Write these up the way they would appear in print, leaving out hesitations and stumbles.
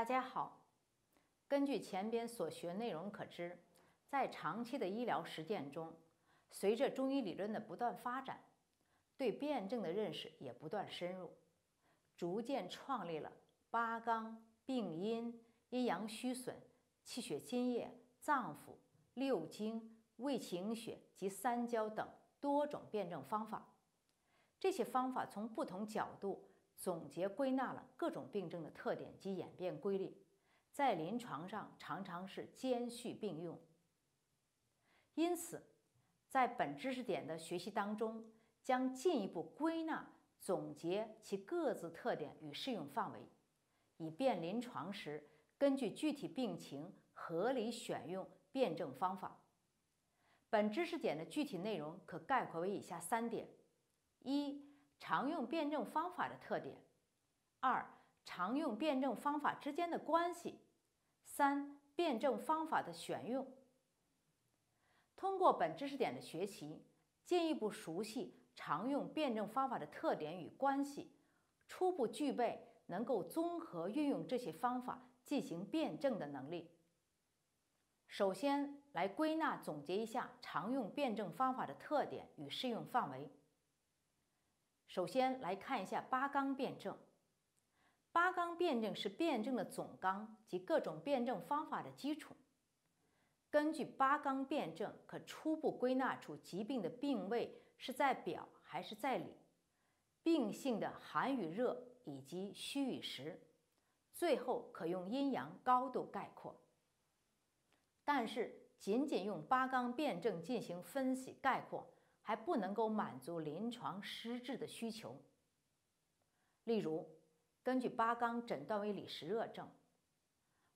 大家好，根据前边所学内容可知，在长期的医疗实践中，随着中医理论的不断发展，对辩证的认识也不断深入，逐渐创立了八纲、病因、阴阳虚损、气血津液、脏腑、六经、胃情血及三焦等多种辩证方法。这些方法从不同角度总结归纳了各种病症的特点及演变规律，在临床上常常是兼续并用。因此，在本知识点的学习当中，将进一步归纳总结其各自特点与适用范围，以便临床时根据具体病情合理选用辩证方法。本知识点的具体内容可概括为以下3点：一、常用辩证方法的特点；2、常用辩证方法之间的关系；3、辩证方法的选用。通过本知识点的学习，进一步熟悉常用辩证方法的特点与关系，初步具备能够综合运用这些方法进行辩证的能力。首先来归纳总结一下常用辩证方法的特点与适用范围。首先来看一下八纲辩证。八纲辩证是辩证的总纲及各种辩证方法的基础。根据八纲辩证，可初步归纳出疾病的病位是在表还是在里，病性的寒与热以及虚与实，最后可用阴阳高度概括。但是，仅用八纲辩证进行分析概括，还不能够满足临床实质的需求。例如，根据八纲诊断为里实热症，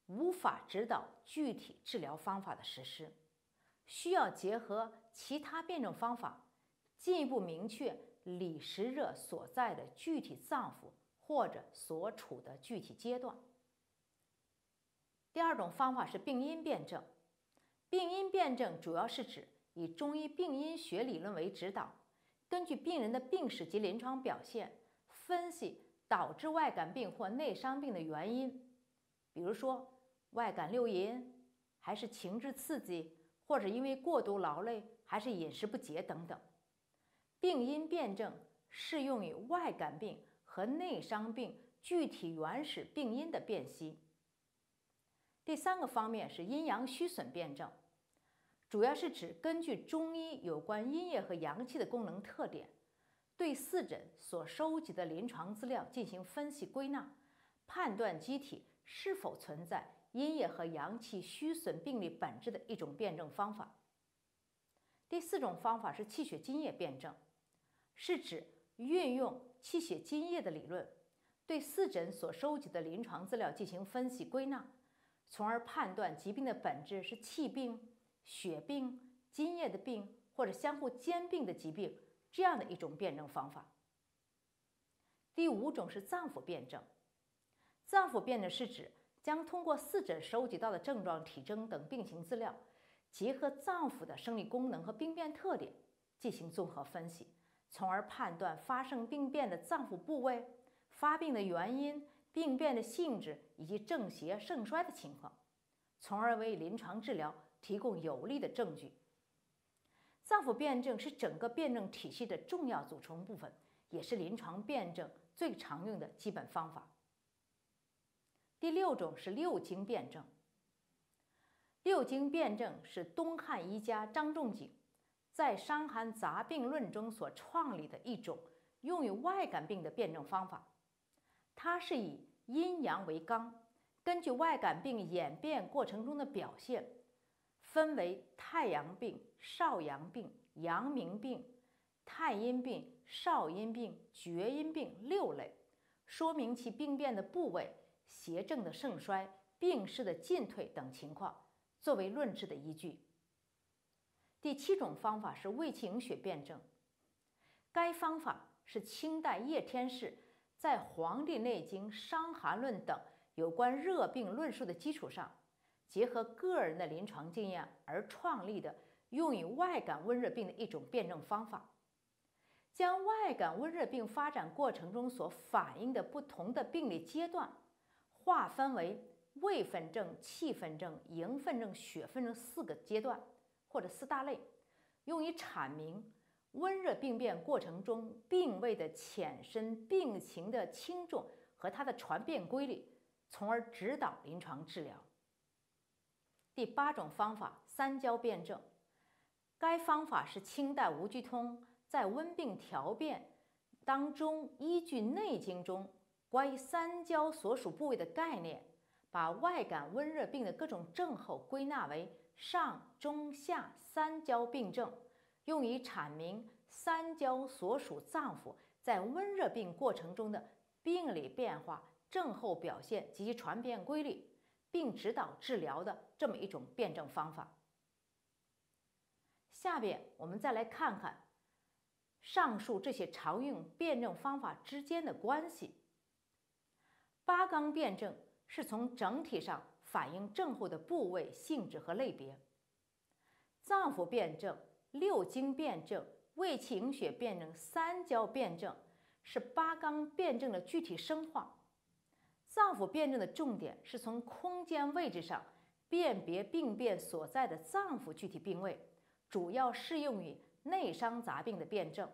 无法指导具体治疗方法的实施，需要结合其他辩证方法，进一步明确里实热所在的具体脏腑或者所处的具体阶段。第二种方法是病因辩证。病因辩证主要是指以中医病因学理论为指导，根据病人的病史及临床表现，分析导致外感病或内伤病的原因，比如说外感六淫，还是情志刺激，或者因为过度劳累，还是饮食不节等等。病因辩证适用于外感病和内伤病具体原始病因的辨析。第三个方面是阴阳虚损辩证。主要是指根据中医有关阴液和阳气的功能特点，对四诊所收集的临床资料进行分析归纳，判断机体是否存在阴液和阳气虚损病理本质的一种辩证方法。第4种方法是气血津液辩证，是指运用气血津液的理论，对四诊所收集的临床资料进行分析归纳，从而判断疾病的本质是气病、血病、津液的病或者相互兼并的疾病，这样的一种辩证方法。第5种是脏腑辩证。脏腑辩证是指将通过四诊收集到的症状、体征等病情资料，结合脏腑的生理功能和病变特点进行综合分析，从而判断发生病变的脏腑部位、发病的原因、病变的性质以及正邪盛衰的情况，从而为临床治疗提供有力的证据。脏腑辩证是整个辩证体系的重要组成部分，也是临床辩证最常用的基本方法。第6种是六经辩证。六经辩证是东汉医家张仲景在《伤寒杂病论》中所创立的一种用于外感病的辩证方法。它是以阴阳为纲，根据外感病演变过程中的表现，分为太阳病、少阳病、阳明病、太阴病、少阴病、厥阴病6类，说明其病变的部位、邪症的盛衰、病势的进退等情况，作为论治的依据。第7种方法是胃情血辩证。该方法是清代叶天士在《黄帝内经》《伤寒论》等有关热病论述的基础上，结合个人的临床经验而创立的用于外感温热病的一种辩证方法，将外感温热病发展过程中所反映的不同的病理阶段划分为胃分症、气分症、营分症、血分症4个阶段或者4大类，用于阐明温热病变过程中病位的浅深、病情的轻重和它的传变规律，从而指导临床治疗。第8种方法：三焦辩证。该方法是清代吴鞠通在温病调变当中，依据《内经》中关于三焦所属部位的概念，把外感温热病的各种症候归纳为上、中、下3焦病症，用于阐明三焦所属脏腑在温热病过程中的病理变化、症候表现及其传变规律，并指导治疗的这么一种辩证方法。下边我们再来看看上述这些常用辩证方法之间的关系。八纲辩证是从整体上反映症候的部位、性质和类别。脏腑辩证、六经辩证、胃气营血辩证、三焦辩证是八纲辩证的具体深化。脏腑辩证的重点是从空间位置上辨别病变所在的脏腑具体病位，主要适用于内伤杂病的辩证。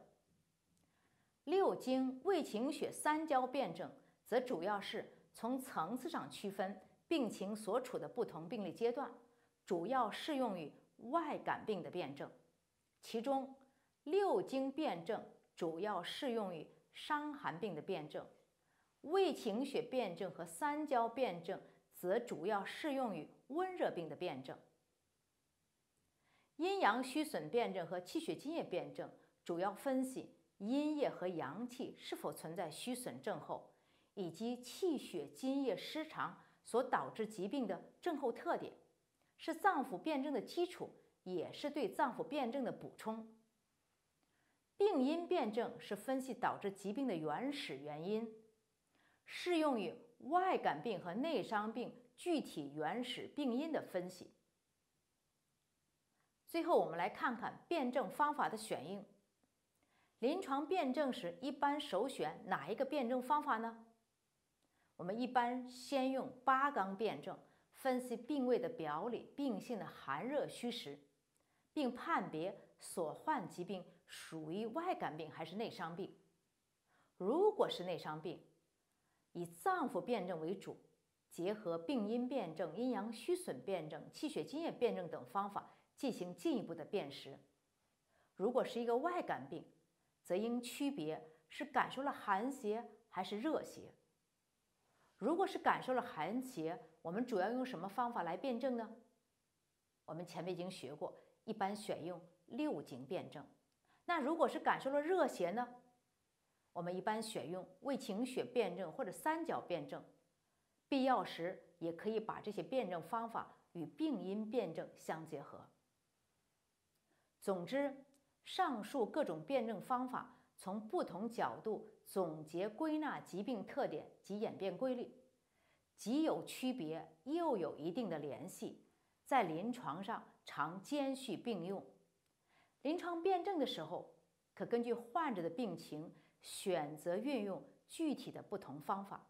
六经、胃气营血、三焦辩证则主要是从层次上区分病情所处的不同病理阶段，主要适用于外感病的辩证。其中，六经辩证主要适用于伤寒病的辩证，胃气营血辩证和三焦辩证则主要适用于温热病的辩证。阴阳虚损辩证和气血津液辩证主要分析阴液和阳气是否存在虚损症候，以及气血津液失常所导致疾病的症候特点，是脏腑辩证的基础，也是对脏腑辩证的补充。病因辩证是分析导致疾病的原始原因，适用于外感病和内伤病具体原始病因的分析。最后，我们来看看辩证方法的选用。临床辩证时，一般首选哪一个辩证方法呢？我们一般先用八纲辩证分析病位的表里、病性的寒热虚实，并判别所患疾病属于外感病还是内伤病。如果是内伤病，以脏腑辩证为主，结合病因辩证、阴阳虚损辩证、气血津液辩证等方法进行进一步的辨识。如果是一个外感病，则应区别是感受了寒邪还是热邪。如果是感受了寒邪，我们主要用什么方法来辩证呢？我们前面已经学过，一般选用六经辩证。那如果是感受了热邪呢？我们一般选用胃气营血辩证或者三焦辩证，必要时也可以把这些辩证方法与病因辩证相结合。总之，上述各种辩证方法从不同角度总结归纳疾病特点及演变规律，既有区别又有一定的联系，在临床上常兼续并用。临床辩证的时候，可根据患者的病情选择运用具体的不同方法。